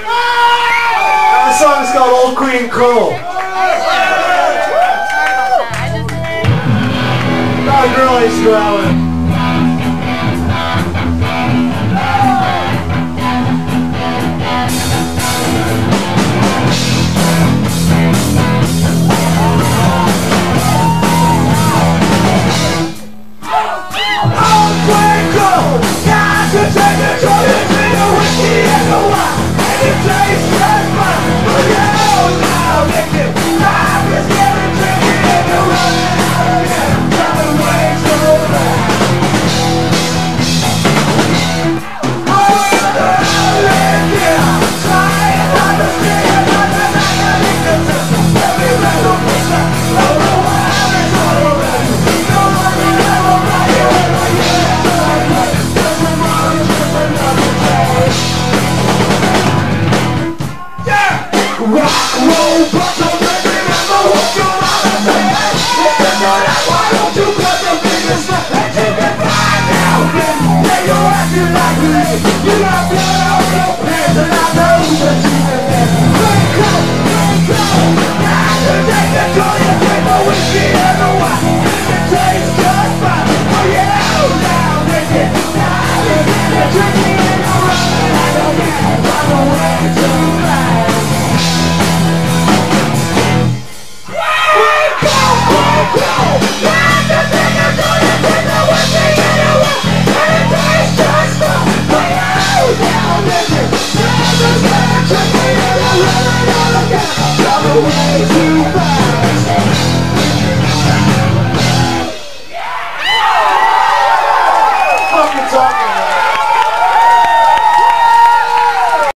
That song is called Old Queen Cole. That girl I used to go out with. You got